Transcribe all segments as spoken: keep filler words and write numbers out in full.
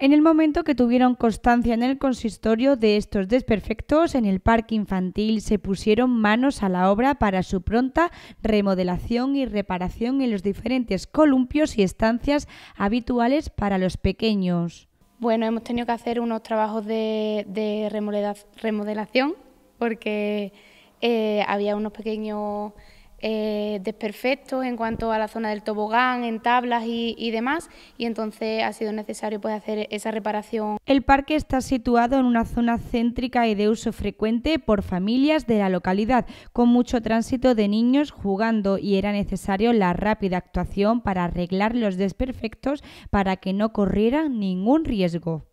en el momento que tuvieron constancia en el consistorio de estos desperfectos en el parque infantil, se pusieron manos a la obra para su pronta remodelación y reparación en los diferentes columpios y estancias habituales para los pequeños. Bueno, hemos tenido que hacer unos trabajos de, de remodelación porque eh, había unos pequeños eh, desperfectos en cuanto a la zona del tobogán, en tablas y, y demás, y entonces ha sido necesario pues, hacer esa reparación. El parque está situado en una zona céntrica y de uso frecuente por familias de la localidad, con mucho tránsito de niños jugando, y era necesario la rápida actuación para arreglar los desperfectos para que no corrieran ningún riesgo.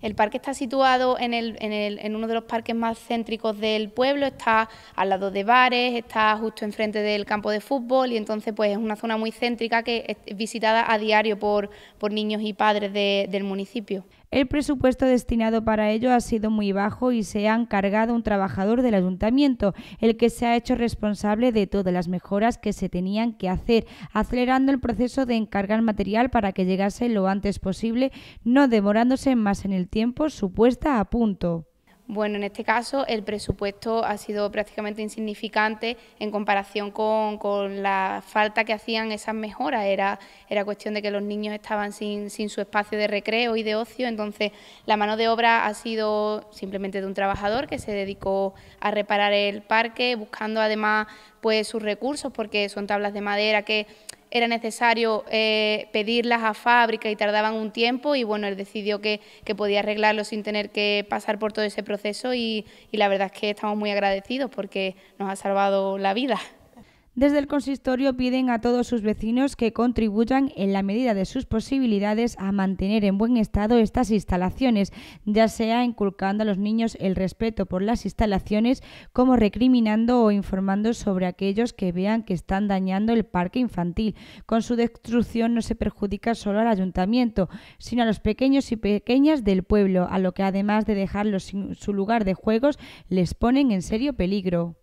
El parque está situado en, el, en, el, en uno de los parques más céntricos del pueblo, está al lado de bares, está justo enfrente del campo de fútbol y entonces pues es una zona muy céntrica que es visitada a diario por, por niños y padres de, del municipio. El presupuesto destinado para ello ha sido muy bajo y se ha encargado un trabajador del ayuntamiento, el que se ha hecho responsable de todas las mejoras que se tenían que hacer, acelerando el proceso de encargar material para que llegase lo antes posible, no demorándose más en el tiempo su puesta a punto. Bueno, en este caso el presupuesto ha sido prácticamente insignificante en comparación con, con la falta que hacían esas mejoras. Era, era cuestión de que los niños estaban sin, sin su espacio de recreo y de ocio, entonces la mano de obra ha sido simplemente de un trabajador que se dedicó a reparar el parque, buscando además pues sus recursos, porque son tablas de madera que era necesario eh, pedirlas a fábrica y tardaban un tiempo, y bueno, él decidió que, que podía arreglarlo sin tener que pasar por todo ese proceso y, y la verdad es que estamos muy agradecidos porque nos ha salvado la vida. Desde el consistorio piden a todos sus vecinos que contribuyan en la medida de sus posibilidades a mantener en buen estado estas instalaciones, ya sea inculcando a los niños el respeto por las instalaciones, como recriminando o informando sobre aquellos que vean que están dañando el parque infantil. Con su destrucción no se perjudica solo al ayuntamiento, sino a los pequeños y pequeñas del pueblo, a lo que además de dejarlos sin su lugar de juegos, les ponen en serio peligro.